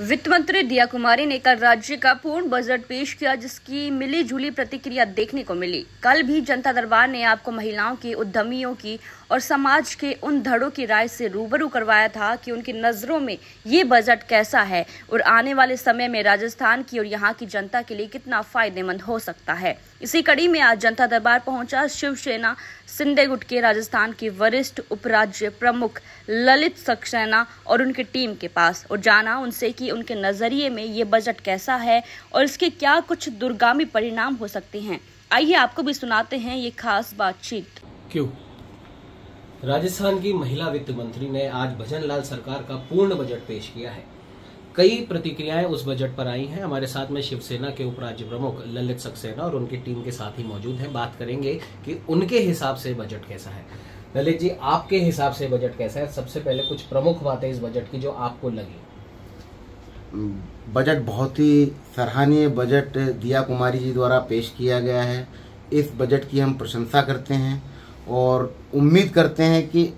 वित्त मंत्री दिया कुमारी ने कल राज्य का पूर्ण बजट पेश किया, जिसकी मिली जुली प्रतिक्रिया देखने को मिली। कल भी जनता दरबार ने आपको महिलाओं की, उद्यमियों की और समाज के उन धड़ों की राय से रूबरू करवाया था कि उनकी नज़रों में ये बजट कैसा है और आने वाले समय में राजस्थान की और यहाँ की जनता के लिए कितना फायदेमंद हो सकता है। इसी कड़ी में आज जनता दरबार पहुंचा शिवसेना शिंदे गुट के राजस्थान के वरिष्ठ उपराज्य प्रमुख ललित सक्सेना और उनकी टीम के पास और जाना उनसे कि उनके नजरिए में ये बजट कैसा है और इसके क्या कुछ दूरगामी परिणाम हो सकते हैं। आइए आपको भी सुनाते हैं ये खास बातचीत। क्यों राजस्थान की महिला वित्त मंत्री ने आज भजन लाल सरकार का पूर्ण बजट पेश किया है। कई प्रतिक्रियाएं उस बजट पर आई हैं। हमारे साथ में शिवसेना के उपराज्य प्रमुख ललित सक्सेना और उनकी टीम के साथ ही मौजूद हैं। बात करेंगे कि उनके हिसाब से बजट कैसा है। ललित जी, आपके हिसाब से बजट कैसा है? सबसे पहले कुछ प्रमुख बातें इस बजट की जो आपको लगी। बजट बहुत ही सराहनीय बजट दिया कुमारी जी द्वारा पेश किया गया है। इस बजट की हम प्रशंसा करते हैं और उम्मीद करते हैं कि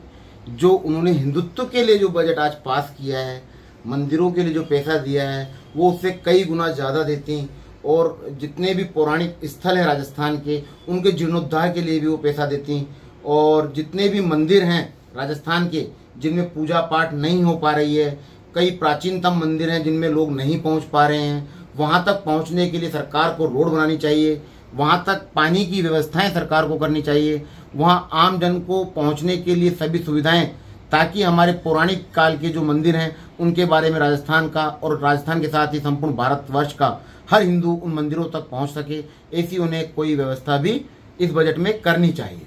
जो उन्होंने हिंदुत्व के लिए जो बजट आज पास किया है, मंदिरों के लिए जो पैसा दिया है, वो उससे कई गुना ज़्यादा देते हैं और जितने भी पौराणिक स्थल हैं राजस्थान के, उनके जीर्णोद्धार के लिए भी वो पैसा देती हैं और जितने भी मंदिर हैं राजस्थान के जिनमें पूजा पाठ नहीं हो पा रही है, कई प्राचीनतम मंदिर हैं जिनमें लोग नहीं पहुंच पा रहे हैं, वहाँ तक पहुँचने के लिए सरकार को रोड बनानी चाहिए, वहाँ तक पानी की व्यवस्थाएँ सरकार को करनी चाहिए, वहाँ आम जन को पहुँचने के लिए सभी सुविधाएँ, ताकि हमारे पौराणिक काल के जो मंदिर हैं उनके बारे में राजस्थान का और राजस्थान के साथ ही संपूर्ण भारतवर्ष का हर हिंदू उन मंदिरों तक पहुंच सके, ऐसी उन्हें कोई व्यवस्था भी इस बजट में करनी चाहिए।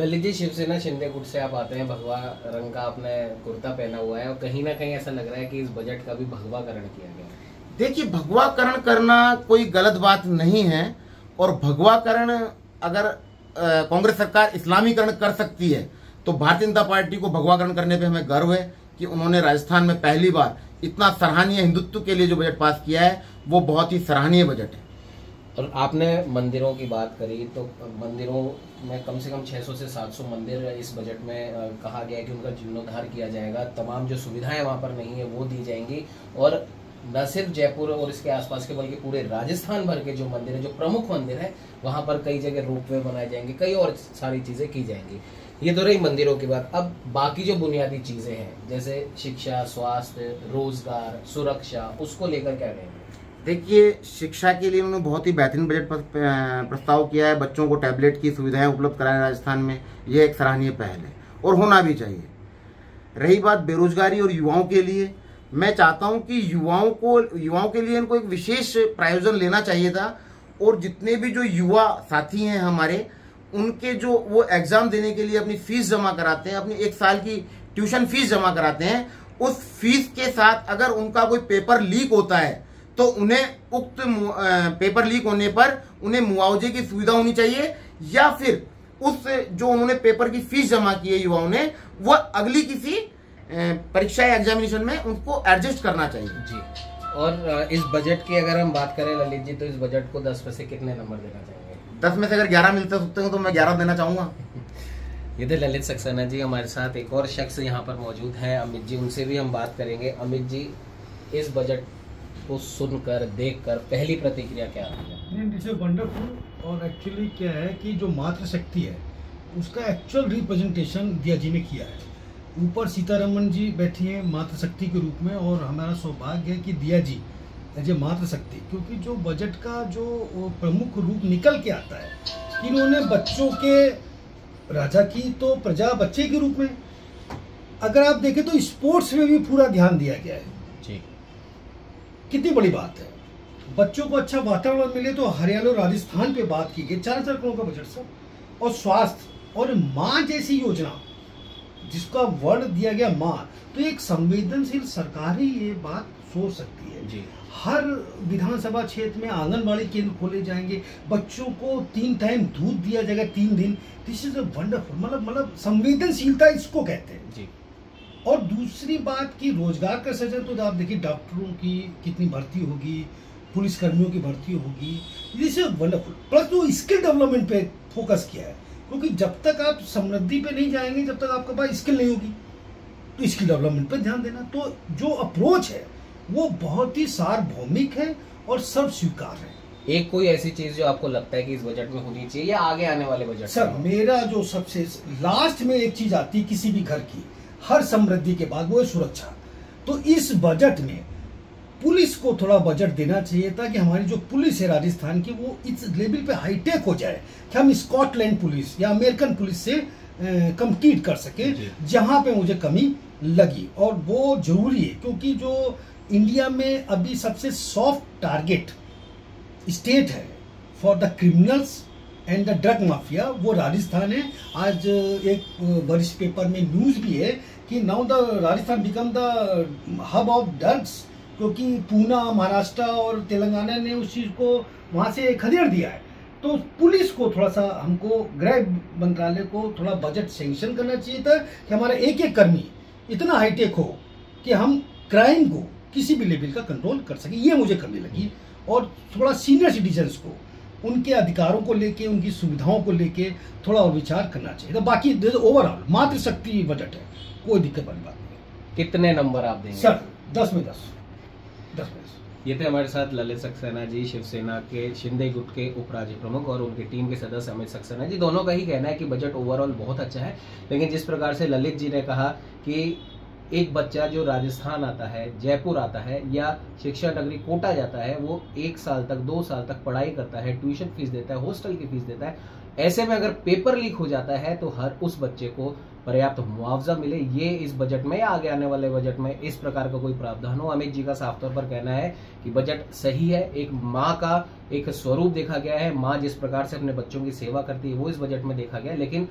ललित जी, शिवसेना शिंदे गुट से आप आते हैं, भगवा रंग का आपने कुर्ता पहना हुआ है और कहीं ना कहीं ऐसा लग रहा है कि इस बजट का भी भगवाकरण किया गया है। देखिए, भगवाकरण करना कोई गलत बात नहीं है और भगवाकरण अगर कांग्रेस सरकार इस्लामीकरण कर सकती है तो भारतीय जनता पार्टी को भगवाकरण करने पे हमें गर्व है कि उन्होंने राजस्थान में पहली बार इतना सराहनीय हिंदुत्व के लिए जो बजट पास किया है वो बहुत ही सराहनीय बजट है। और आपने मंदिरों की बात करी तो मंदिरों में कम से कम 600 से 700 मंदिर इस बजट में कहा गया है कि उनका जीर्णोद्धार किया जाएगा, तमाम जो सुविधाएं वहाँ पर नहीं है वो दी जाएंगी और न सिर्फ जयपुर और इसके आसपास के बल्कि पूरे राजस्थान भर के जो मंदिर है, जो प्रमुख मंदिर है, वहाँ पर कई जगह रोपवे बनाए जाएंगे, कई और सारी चीज़ें की जाएंगी। ये तो रही मंदिरों की बात। अब बाकी जो बुनियादी चीज़ें हैं जैसे शिक्षा, स्वास्थ्य, रोजगार, सुरक्षा, उसको लेकर क्या कहेंगे? देखिए, शिक्षा के लिए उन्होंने बहुत ही बेहतरीन बजट प्रस्ताव किया है। बच्चों को टैबलेट की सुविधाएं उपलब्ध कराएं राजस्थान में, यह एक सराहनीय पहल है और होना भी चाहिए। रही बात बेरोजगारी और युवाओं के लिए, मैं चाहता हूँ कि युवाओं के लिए इनको एक विशेष प्रायोजन लेना चाहिए था और जितने भी जो युवा साथी हैं हमारे, उनके जो वो एग्ज़ाम देने के लिए अपनी फीस जमा कराते हैं, अपनी एक साल की ट्यूशन फीस जमा कराते हैं, उस फीस के साथ अगर उनका कोई पेपर लीक होता है तो उन्हें उक्त पेपर लीक होने पर उन्हें मुआवजे की सुविधा होनी चाहिए या फिर उस जो उन्होंने पेपर की फीस जमा की है युवाओं ने, वह अगली किसी परीक्षा या एग्जामिनेशन में उनको एडजस्ट करना चाहिए। जी, और इस बजट की अगर हम बात करें ललित जी, तो इस बजट को 10 में से कितने नंबर देना चाहिए? 10 में से अगर 11 मिलते सकते हैं तो मैं 11 देना चाहूँगा। ये थे ललित सक्सेना जी। हमारे साथ एक और शख्स यहाँ पर मौजूद हैं, अमित जी, उनसे भी हम बात करेंगे। अमित जी, इस बजट को सुनकर, देखकर पहली प्रतिक्रिया क्या है? It's wonderful. और एक्चुअली क्या है कि जो मातृशक्ति है उसका एक्चुअल रिप्रेजेंटेशन दिया जी ने किया है। ऊपर सीतारमन जी बैठी हैं मातृशक्ति के रूप में और हमारा सौभाग्य है कि दिया जी अजय मातृशक्ति, क्योंकि जो बजट का जो प्रमुख रूप निकल के आता है, इन्होंने बच्चों के राजा की तो प्रजा बच्चे के रूप में, अगर आप देखें तो स्पोर्ट्स में भी पूरा ध्यान दिया गया है। ठीक, कितनी बड़ी बात है। बच्चों को अच्छा वातावरण मिले तो हरियाणा और राजस्थान पर बात की गई, 4,000 करोड़ का बजट सब। और स्वास्थ्य और माँ जैसी योजना जिसका वर्ड दिया गया माँ, तो एक संवेदनशील सरकार ही ये बात सोच सकती है। जी, हर विधानसभा क्षेत्र में आंगनबाड़ी केंद्र खोले जाएंगे, बच्चों को 3 टाइम दूध दिया जाएगा 3 दिन। दिस इज अ वंडरफुल, मतलब संवेदनशीलता इसको कहते हैं। जी, और दूसरी बात कि रोजगार का सृजन, तो आप देखिए डॉक्टरों की कितनी भर्ती होगी, पुलिस कर्मियों की भर्ती होगी, दिस इज वंडरफुल। प्लस वो स्किल डेवलपमेंट पे फोकस किया है, क्योंकि जब तक आप समृद्धि पे नहीं जाएंगे, जब तक आपके पास स्किल नहीं होगी, तो स्किल डेवलपमेंट पे ध्यान देना। तो जो अप्रोच है वो बहुत ही सार्वभौमिक है और सब स्वीकार है। एक कोई ऐसी चीज जो आपको लगता है कि इस बजट में होनी चाहिए या आगे आने वाले बजट? सर मेरा जो सबसे लास्ट में एक चीज आती है किसी भी घर की हर समृद्धि के बाद, वो है सुरक्षा। तो इस बजट में पुलिस को थोड़ा बजट देना चाहिए ताकि हमारी जो पुलिस है राजस्थान की वो इस लेवल पे हाईटेक हो जाए कि हम स्कॉटलैंड पुलिस या अमेरिकन पुलिस से कम्पीट कर सके, जहाँ पे मुझे कमी लगी। और वो जरूरी है क्योंकि जो इंडिया में अभी सबसे सॉफ्ट टारगेट स्टेट है for the criminals and the drug mafia, वो राजस्थान है। आज एक वरिष्ठ पेपर में न्यूज़ भी है कि now the Rajasthan become the hub of drugs, क्योंकि पूना, महाराष्ट्र और तेलंगाना ने उस चीज़ को वहाँ से खदेड़ दिया है। तो पुलिस को थोड़ा सा, हमको गृह मंत्रालय को थोड़ा बजट सेंक्शन करना चाहिए था कि हमारा एक एक कर्मी इतना हाईटेक हो कि हम क्राइम को किसी भी लेवल का कंट्रोल कर सके। ये मुझे करने लगी। और थोड़ा सीनियर सिटीजन्स को उनके अधिकारों को लेके, उनकी सुविधाओं को लेके थोड़ा और विचार करना चाहिए। तो बाकी ओवरऑल मातृशक्ति बजट है, कोई दिक्कत वाली बात नहीं। कितने नंबर आप देंगे सर? 10 में 10। ये थे हमारे साथ ललित सक्सेना जी, शिवसेना के शिंदे गुट के उपराज्य प्रमुख, और उनकी टीम के सदस्य अमित सक्सेना जी। दोनों का ही कहना है कि बजट ओवरऑल बहुत अच्छा है, लेकिन जिस प्रकार से ललित जी ने कहा कि एक बच्चा जो राजस्थान आता है, जयपुर आता है या शिक्षा नगरी कोटा जाता है, वो 1 साल तक 2 साल तक पढ़ाई करता है, ट्यूशन फीस देता है, हॉस्टल की फीस देता है, ऐसे में अगर पेपर लीक हो जाता है तो हर उस बच्चे को पर्याप्त मुआवजा मिले। ये इस बजट में या आगे आने वाले बजट में इस प्रकार का कोई प्रावधान हो। अमित जी का साफ तौर पर कहना है कि बजट सही है, एक माँ का एक स्वरूप देखा गया है, माँ जिस प्रकार से अपने बच्चों की सेवा करती है वो इस बजट में देखा गया है। लेकिन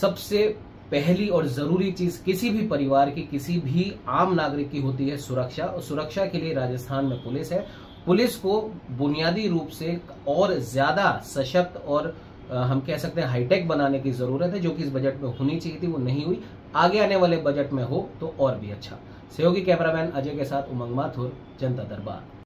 सबसे पहली और जरूरी चीज किसी भी परिवार की, किसी भी आम नागरिक की होती है सुरक्षा, और सुरक्षा के लिए राजस्थान में पुलिस है। पुलिस को बुनियादी रूप से और ज्यादा सशक्त और हम कह सकते हैं हाईटेक बनाने की जरूरत है, जो कि इस बजट में होनी चाहिए थी वो नहीं हुई। आगे आने वाले बजट में हो तो और भी अच्छा। सहयोगी कैमरामैन अजय के साथ उमंग माथुर, जनता दरबार।